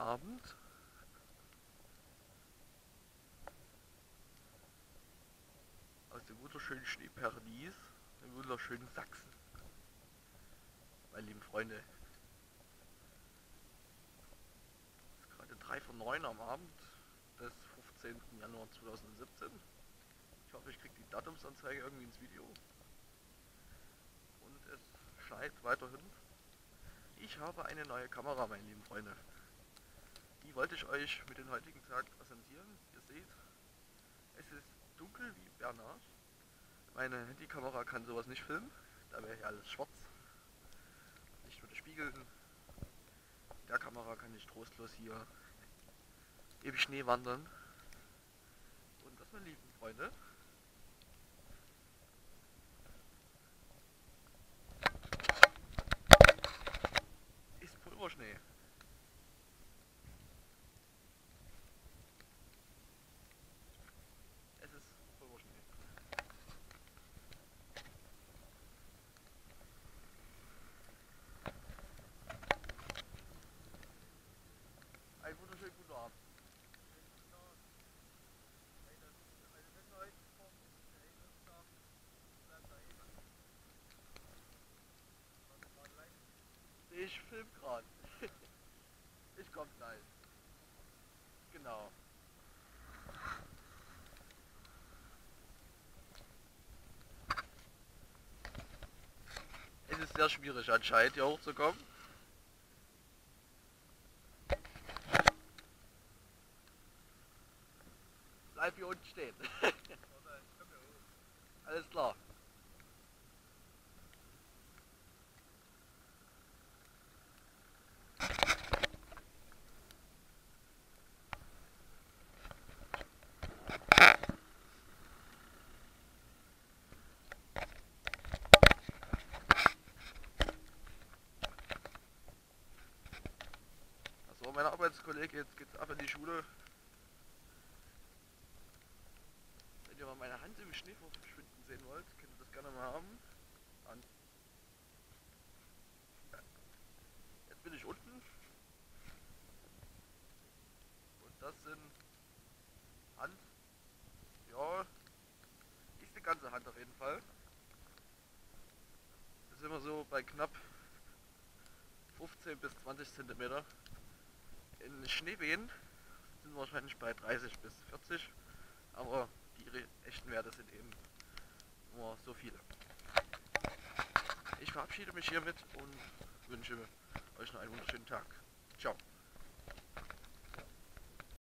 Abend. Aus dem wunderschönen Schneeparadies, dem wunderschönen Sachsen. Meine lieben Freunde. Es ist gerade 8:53 am Abend des 15. Januar 2017. Ich hoffe, ich kriege die Datumsanzeige irgendwie ins Video. Und es schneit weiterhin. Ich habe eine neue Kamera, meine lieben Freunde. Die wollte ich euch mit dem heutigen Tag präsentieren. Ihr seht, es ist dunkel wie Bernard. Meine Handykamera kann sowas nicht filmen. Da wäre hier alles schwarz. Nicht mit den Spiegeln. Mit der Kamera kann ich trostlos hier ewig Schnee wandern. Und das, meine lieben Freunde. Schnee. Es ist Pulverschnee. Ein wunderschönen guten Abend. Ich film gerade. Ich komme gleich. Genau. Es ist sehr schwierig anscheinend hier hochzukommen. Bleib hier unten stehen. Alles klar. Meine Arbeitskollege, jetzt geht's ab in die Schule. Wenn ihr mal meine Hand im Schnee verschwinden sehen wollt, könnt ihr das gerne mal haben. An. Jetzt bin ich unten. Und das sind Hand. Ja, ist die ganze Hand auf jeden Fall. Das ist immer so bei knapp 15 bis 20 Zentimeter. In Schneewehen sind wahrscheinlich bei 30 bis 40, aber die echten Werte sind eben nur so viele. Ich verabschiede mich hiermit und wünsche euch noch einen wunderschönen Tag. Ciao.